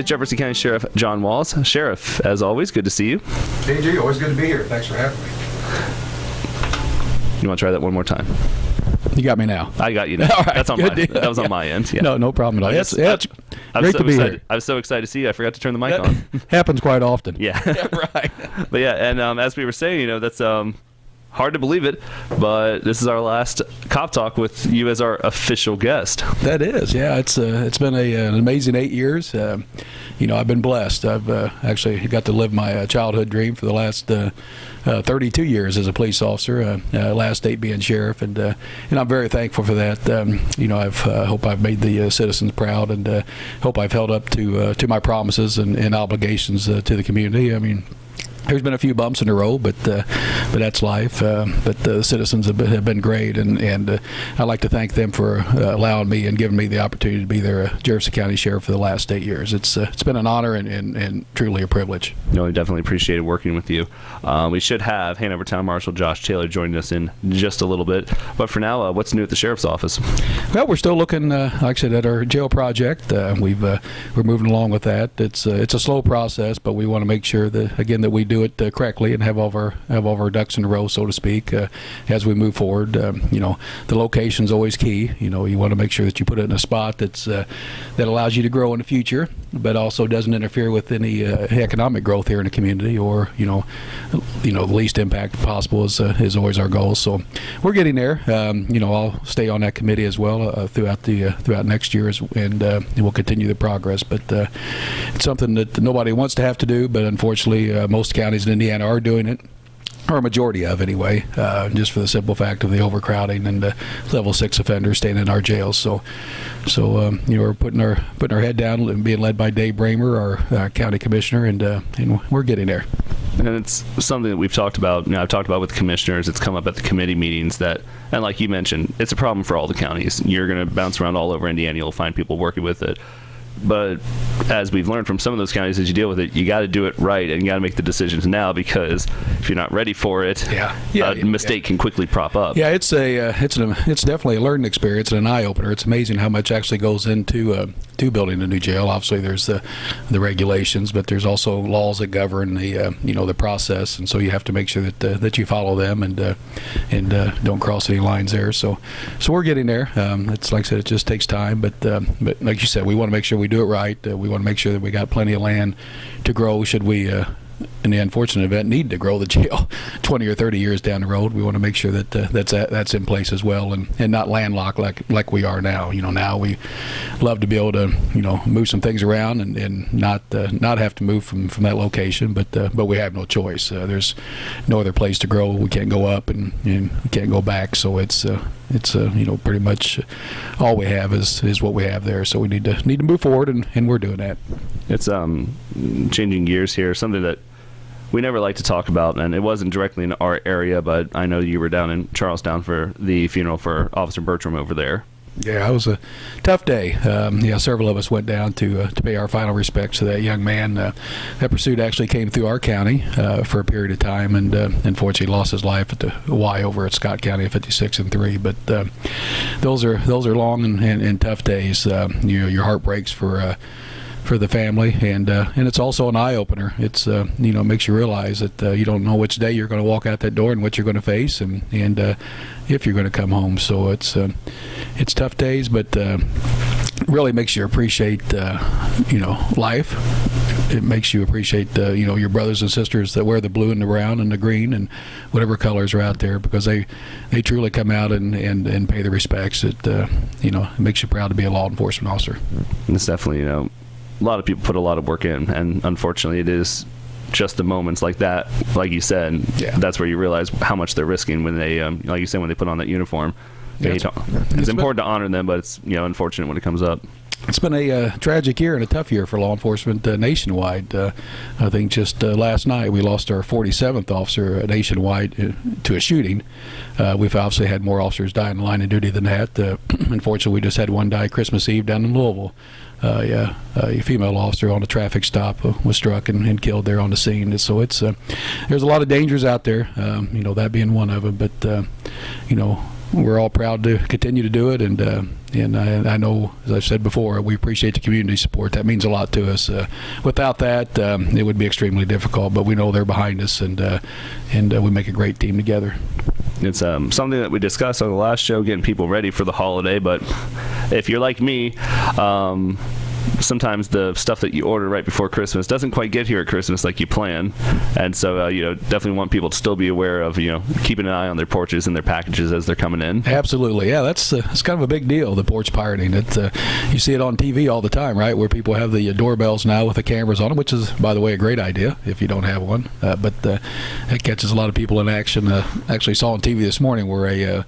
is Jefferson County Sheriff John Walls. Sheriff, as always, good to see you. JG, always good to be here. Thanks for having me. You want to try that one more time? You got me now. I got you now. All right, that's on my deal. That was on my end. Yeah. No, no problem at all. Yes, yeah, great to be here. I was so excited to see you. I forgot to turn the mic on. Happens quite often. Yeah. Right. But yeah, and as we were saying, you know, that's hard to believe it, but this is our last Cop Talk with you as our official guest. That is, yeah. It's been an amazing 8 years. You know, I've been blessed. I've actually got to live my childhood dream for the last 32 years as a police officer, last 8 being sheriff, and I'm very thankful for that. You know, I hope I've made the citizens proud, and hope I've held up to my promises and obligations to the community. I mean, there's been a few bumps in the road, but that's life. But the citizens have been great, and I'd like to thank them for allowing me and giving me the opportunity to be their Jefferson County Sheriff for the last 8 years. It's been an honor and truly a privilege. No, I definitely appreciated working with you. We should have Hanover Town Marshal Josh Taylor joining us in just a little bit, but for now, what's new at the Sheriff's Office? Well, we're still looking, like I said, at our jail project. We're moving along with that. It's a slow process, but we want to make sure that that we do it correctly and have all of our ducks in a row, so to speak, as we move forward. You know, the location's always key. You know, you want to make sure that you put it in a spot that's that allows you to grow in the future, but also doesn't interfere with any economic growth here in the community, or you know, the least impact possible is always our goal. So we're getting there. You know, I'll stay on that committee as well throughout next year, and we'll continue the progress. But it's something that nobody wants to have to do, but unfortunately, most counties in Indiana are doing it, or a majority of anyway, just for the simple fact of the overcrowding and the level 6 offenders staying in our jails. So you know, we're putting our head down and being led by Dave Brammer, our county commissioner, and we're getting there. And it's something that we've talked about. You know, I've talked about with commissioners. It's come up at the committee meetings that, and like you mentioned, it's a problem for all the counties. You're going to bounce around all over Indiana. You'll find people working with it. But as we've learned from some of those counties, as you deal with it, you got to do it right, and you got to make the decisions now, because if you're not ready for it, a mistake can quickly prop up. Yeah, it's definitely a learning experience and an eye opener. It's amazing how much actually goes into building a new jail. Obviously, there's the regulations, but there's also laws that govern the you know, the process, and so you have to make sure that that you follow them and don't cross any lines there. So we're getting there. It's like I said, it just takes time, but like you said, we want to make sure we do it right. We want to make sure that we got plenty of land to grow should we, in the unfortunate event, need to grow the jail 20 or 30 years down the road. We want to make sure that that's in place as well, and not landlocked like we are now. You know, now we love to be able to, you know, move some things around and not have to move from that location, but we have no choice. There's no other place to grow. We can't go up and we can't go back, so it's you know, pretty much all we have is what we have there. So we need to move forward, and we're doing that. It's changing gears here, something that we never like to talk about, and it wasn't directly in our area, but I know you were down in Charlestown for the funeral for Officer Bertram over there. Yeah, it was a tough day. Yeah, several of us went down to pay our final respects to that young man. That pursuit actually came through our county for a period of time, and unfortunately lost his life at the Y over at Scott County at 56 and 3. But those are long and tough days. You know, your heart breaks for the family, and it's also an eye opener. It's you know, makes you realize that you don't know which day you're going to walk out that door and what you're going to face, and if you're going to come home. So it's tough days, but really makes you appreciate you know, life. It makes you appreciate you know, your brothers and sisters that wear the blue and the brown and the green and whatever colors are out there, because they truly come out and pay the respects. It you know, it makes you proud to be a law enforcement officer. And it's definitely, you know, a lot of people put a lot of work in, and unfortunately it is just the moments like that, like you said, yeah, that's where you realize how much they're risking when they, like you said, when they put on that uniform. Yeah, it's important to honor them, but it's, you know, unfortunate when it comes up. It's been a tragic year and a tough year for law enforcement nationwide. I think just last night we lost our 47th officer nationwide to a shooting. We've obviously had more officers die in the line of duty than that. Unfortunately, we just had one die Christmas Eve down in Louisville. A female officer on a traffic stop was struck and killed there on the scene. So it's there's a lot of dangers out there. You know, that being one of them. But you know, we're all proud to continue to do it, and I know, as I've said before, we appreciate the community support. That means a lot to us. Without that, it would be extremely difficult, but we know they're behind us, and we make a great team together. It's something that we discussed on the last show, getting people ready for the holiday, but if you're like me, sometimes the stuff that you order right before Christmas doesn't quite get here at Christmas like you plan, and so you know, definitely want people to still be aware of, you know, keeping an eye on their porches and their packages as they're coming in. Absolutely, yeah, that's kind of a big deal, the porch pirating. You see it on TV all the time, right, where people have the doorbells now with the cameras on them, which is, by the way, a great idea if you don't have one, but it catches a lot of people in action. Actually saw on TV this morning where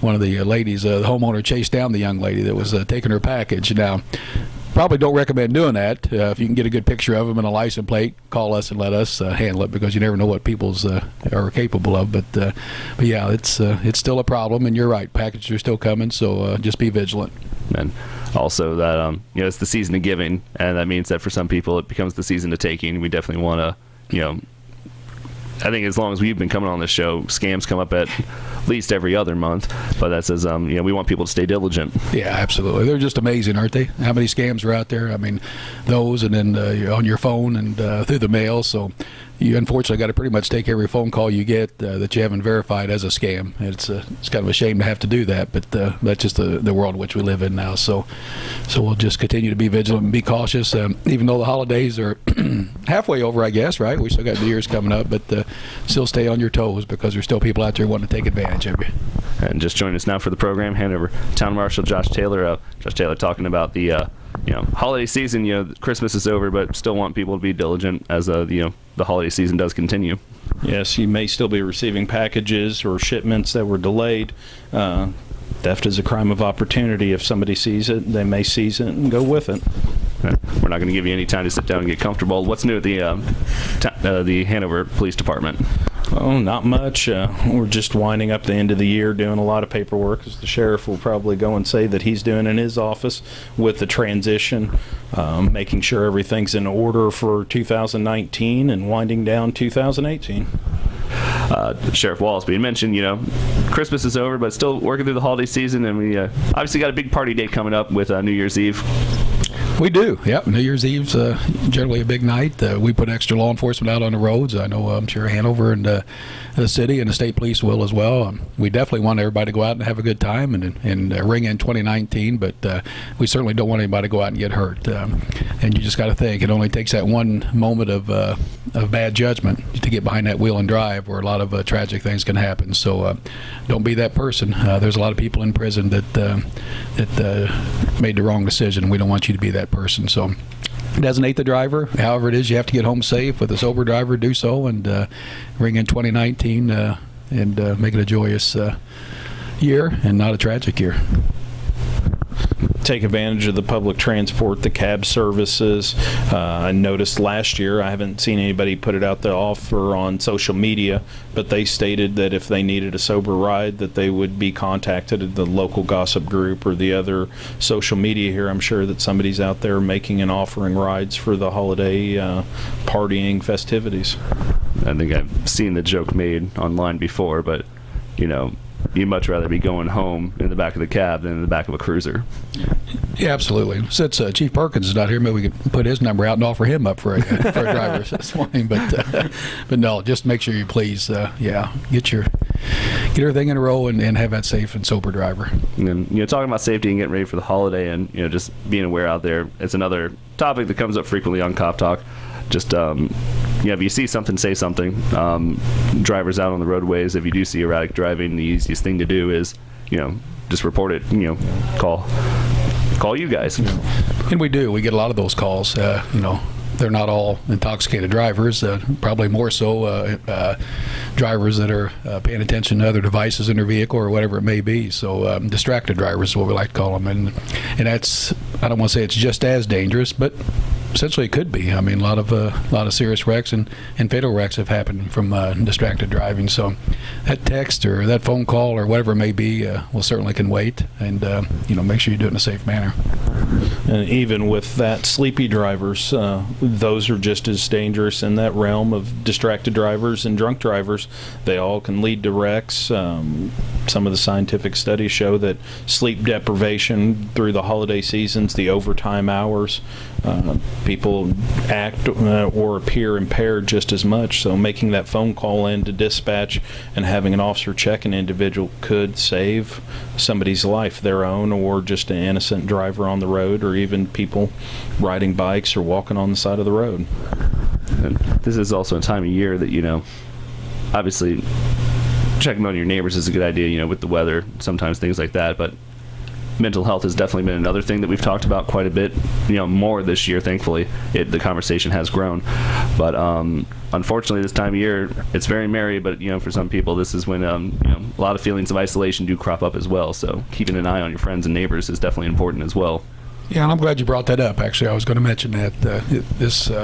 one of the ladies, the homeowner, chased down the young lady that was taking her package. Now, probably don't recommend doing that. If you can get a good picture of them and a license plate, call us and let us handle it, because you never know what people's are capable of. But yeah, it's still a problem, and you're right, packages are still coming, so just be vigilant. And also that you know, it's the season of giving, and that means that for some people it becomes the season of taking. We definitely want to, you know, I think as long as we've been coming on this show, scams come up at least every other month. But that says, you know, we want people to stay diligent. Yeah, absolutely. They're just amazing, aren't they? How many scams are out there? I mean, those, and then on your phone and through the mail. So you unfortunately got to pretty much take every phone call you get that you haven't verified as a scam. It's kind of a shame to have to do that, but that's just the world in which we live in now. So we'll just continue to be vigilant and be cautious, even though the holidays are halfway over, I guess, right? We still got New Year's coming up, but still stay on your toes, because there's still people out there wanting to take advantage of you. And just join us now for the program, Hanover Town Marshal Josh Taylor. Josh Taylor talking about the you know, holiday season. You know, Christmas is over, but still want people to be diligent as you know, the holiday season does continue. Yes, you may still be receiving packages or shipments that were delayed. Theft is a crime of opportunity. If somebody sees it, they may seize it and go with it. We're not going to give you any time to sit down and get comfortable. What's new at the Hanover Police Department? Oh, not much. We're just winding up the end of the year, doing a lot of paperwork, as the sheriff will probably go and say that he's doing in his office with the transition, making sure everything's in order for 2019 and winding down 2018. Sheriff Wallace being mentioned, you know, Christmas is over, but still working through the holiday season, and we obviously got a big party day coming up with New Year's Eve. We do, yep. New Year's Eve's generally a big night. We put extra law enforcement out on the roads. I know I'm sure Hanover and the city and the state police will as well. We definitely want everybody to go out and have a good time and ring in 2019, but we certainly don't want anybody to go out and get hurt. And you just got to think, it only takes that one moment of bad judgment to get behind that wheel and drive, where a lot of tragic things can happen. So don't be that person. There's a lot of people in prison that made the wrong decision. We don't want you to be that person. So designate the driver. However it is, you have to get home safe with a sober driver. Do so, and ring in 2019 and make it a joyous year and not a tragic year. Take advantage of the public transport, the cab services. I noticed last year, I haven't seen anybody put it out the offer on social media, but they stated that if they needed a sober ride, that they would be contacted at the local gossip group or the other social media here. I'm sure that somebody's out there making and offering rides for the holiday partying festivities. I think I've seen the joke made online before, but you know, you'd much rather be going home in the back of the cab than in the back of a cruiser. Yeah, absolutely. Since Chief Perkins is not here, maybe we could put his number out and offer him up for a driver this morning. But no, just make sure you please, yeah, get everything in a row and have that safe and sober driver. And you know, talking about safety and getting ready for the holiday, and you know, just being aware out there, it's another topic that comes up frequently on Cop Talk. Just you know, if you see something, say something. Drivers out on the roadways, if you do see erratic driving, the easiest thing to do is, you know, just report it. You know, call you guys. And we do. We get a lot of those calls. You know, they're not all intoxicated drivers. Probably more so drivers that are paying attention to other devices in their vehicle or whatever it may be. So distracted drivers is what we like to call them, and that's, I don't want to say it's just as dangerous, but essentially it could be. I mean, a lot of serious wrecks and fatal wrecks have happened from distracted driving. So that text or that phone call or whatever it may be will certainly can wait, and you know, make sure you do it in a safe manner. And even with that, sleepy drivers, those are just as dangerous in that realm of distracted drivers and drunk drivers. They all can lead to wrecks. Some of the scientific studies show that sleep deprivation through the holiday seasons, the overtime hours, people act or appear impaired just as much. So making that phone call in to dispatch and having an officer check an individual could save somebody's life, their own or just an innocent driver on the road, or even people riding bikes or walking on the side of the road. And this is also a time of year that, you know, obviously checking on your neighbors is a good idea, you know, with the weather, sometimes things like that, but mental health has definitely been another thing that we've talked about quite a bit, you know, more this year, thankfully. The conversation has grown. But unfortunately, this time of year, it's very merry, but, you know, for some people, this is when you know, a lot of feelings of isolation do crop up as well. So keeping an eye on your friends and neighbors is definitely important as well. Yeah, and I'm glad you brought that up, actually. I was going to mention that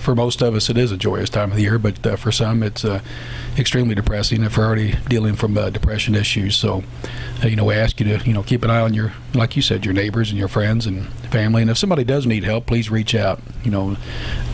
for most of us, it is a joyous time of the year, but for some, it's extremely depressing if we're already dealing from depression issues. So, you know, we ask you to, you know, keep an eye on your, like you said, your neighbors and your friends and family. And if somebody does need help, please reach out. You know,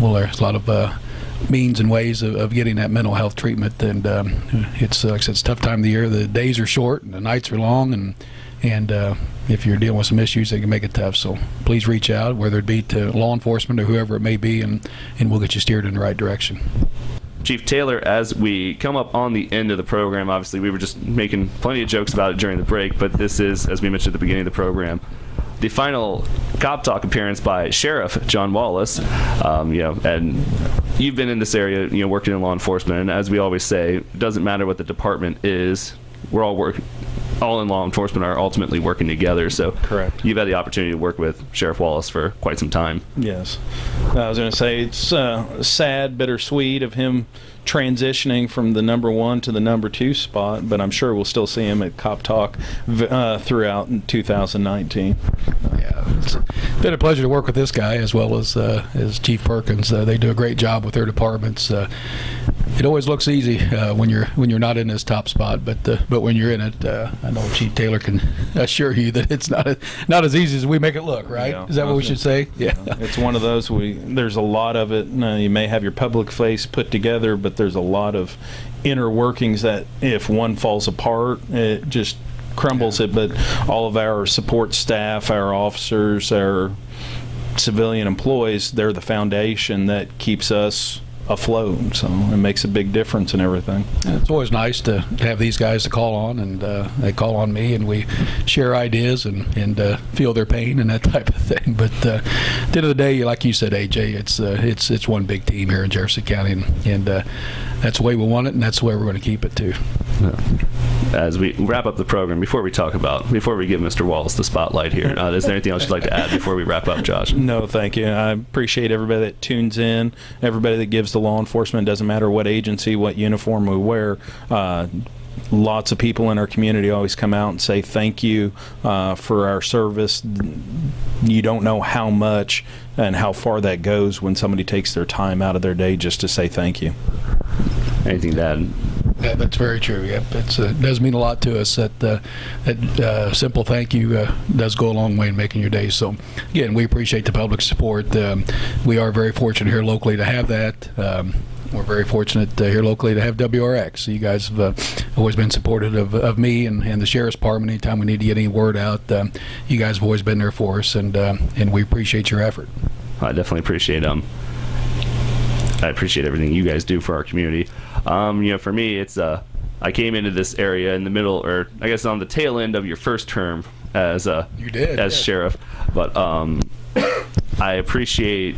well, there's a lot of means and ways of getting that mental health treatment. And it's, like I said, it's a tough time of the year. The days are short and the nights are long, and if you're dealing with some issues, they can make it tough. So please reach out, whether it be to law enforcement or whoever it may be, and we'll get you steered in the right direction. Chief Taylor, as we come up on the end of the program, obviously we were just making plenty of jokes about it during the break, but this is, as we mentioned at the beginning of the program, the final Cop Talk appearance by Sheriff John Wallace. You know, and you've been in this area, you know, working in law enforcement, and as we always say, it doesn't matter what the department is, we're all working. All in law enforcement are ultimately working together, so correct. You've had the opportunity to work with Sheriff Wallace for quite some time. Yes. I was going to say it's sad, bittersweet of him transitioning from the number 1 to the number 2 spot, but I'm sure we'll still see him at Cop Talk throughout 2019. Yeah, it's been a pleasure to work with this guy as well as Chief Perkins. They do a great job with their departments. It always looks easy when you're not in this top spot, but when you're in it, I know Chief Taylor can assure you that it's not as easy as we make it look, right? Yeah, is that what we should say? Yeah. It's one of those. There's a lot of it. You may have your public face put together, but there's a lot of inner workings that if one falls apart, it just crumbles it. But all of our support staff, our officers, our civilian employees, they're the foundation that keeps us afloat, so it makes a big difference in everything. It's always nice to have these guys to call on, and they call on me, and we share ideas and feel their pain and that type of thing. But at the end of the day, like you said, AJ, it's one big team here in Jefferson County, and that's the way we want it, and that's the way we're going to keep it too. As we wrap up the program, before we give Mr. Wallace the spotlight here, is there anything else you'd like to add before we wrap up, Josh? No, thank you. I appreciate everybody that tunes in, everybody that gives to law enforcement. Doesn't matter what agency, what uniform we wear. Lots of people in our community always come out and say thank you for our service. You don't know how much and how far that goes when somebody takes their time out of their day just to say thank you. Anything to add? Yeah, that's very true. Yep, it does mean a lot to us. That simple thank you does go a long way in making your day. So, again, we appreciate the public support. We are very fortunate here locally to have that. We're very fortunate here locally to have WRX. You guys have always been supportive of me and the Sheriff's Department. Anytime we need to get any word out, you guys have always been there for us, and we appreciate your effort. I definitely appreciate them. I appreciate everything you guys do for our community. You know, for me, it's I came into this area in the middle, or I guess on the tail end of your first term as sheriff. But I appreciate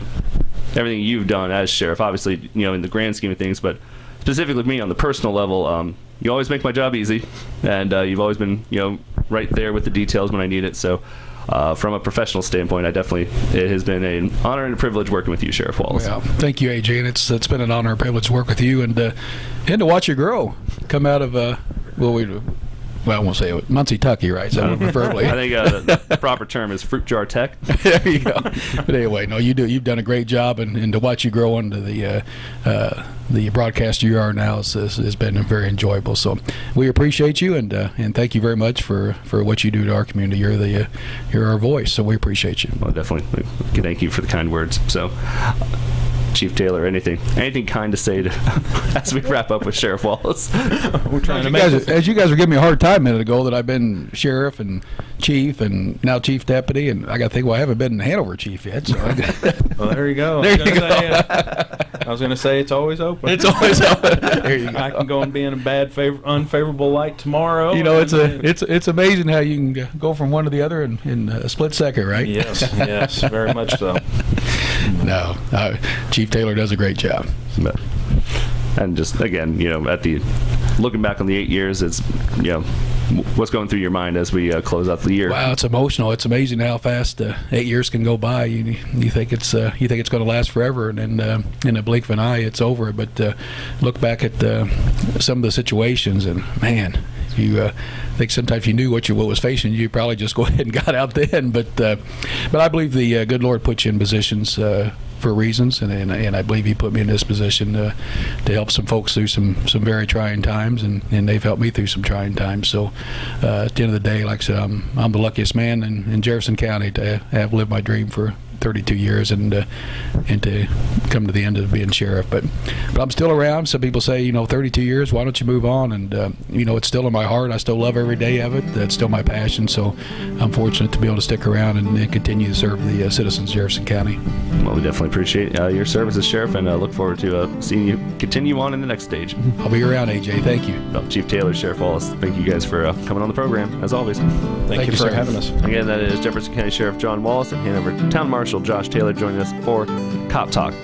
everything you've done as sheriff. Obviously, you know, in the grand scheme of things, but specifically me on the personal level, you always make my job easy, and you've always been, you know, right there with the details when I need it. So. From a professional standpoint, it has been an honor and a privilege working with you, Sheriff Wallace. Well, thank you, AJ, and it's been an honor and privilege to work with you and to watch you grow. Come out of well, I won't say it was Muncie-Tucky, right? So preferably. I think the proper term is fruit jar tech. There you go. But anyway, no, you do. You've done a great job, and to watch you grow into the broadcaster you are now has been very enjoyable. So we appreciate you, and thank you very much for what you do to our community. You're the you're our voice, so we appreciate you. Well, definitely. Thank you for the kind words. So. Chief Taylor, anything kind to say as we wrap up with Sheriff Wallace? We're trying to make as you guys were giving me a hard time a minute ago that I've been sheriff and chief and now chief deputy, and I got to think, well, I haven't been Hanover chief yet. So well, there you go. There you go. I was going to say it's always open. It's always open. There you go. I can go and be in a bad, unfavorable light tomorrow. You know, it's amazing how you can go from one to the other in a split second, right? Yes, yes, very much so. No, Chief Taylor does a great job. And just again, you know, looking back on the 8 years, it's, you know, what's going through your mind as we close out the year? Wow, it's emotional. It's amazing how fast 8 years can go by. You think it's going to last forever, and then in a blink of an eye, it's over. But look back at some of the situations, and man, you think sometimes if you knew what was facing you, probably just go ahead and got out then. But I believe the good Lord put you in positions for reasons, and I believe he put me in this position to help some folks through some very trying times, and they've helped me through some trying times. So at the end of the day, like I said, I'm the luckiest man in Jefferson County to have lived my dream for 32 years and to come to the end of being sheriff, but I'm still around. Some people say, you know, 32 years, why don't you move on? And you know, it's still in my heart. I still love every day of it. That's still my passion. So I'm fortunate to be able to stick around and continue to serve the citizens of Jefferson County. Well, we definitely appreciate your service as sheriff, and look forward to seeing you continue on in the next stage. I'll be around, AJ. Thank you. Well, Chief Taylor, Sheriff Wallace, thank you guys for coming on the program as always. Thank you for having us. Again, that is Jefferson County Sheriff John Wallace and Hanover Town Marshal Josh Taylor joining us for Cop Talk.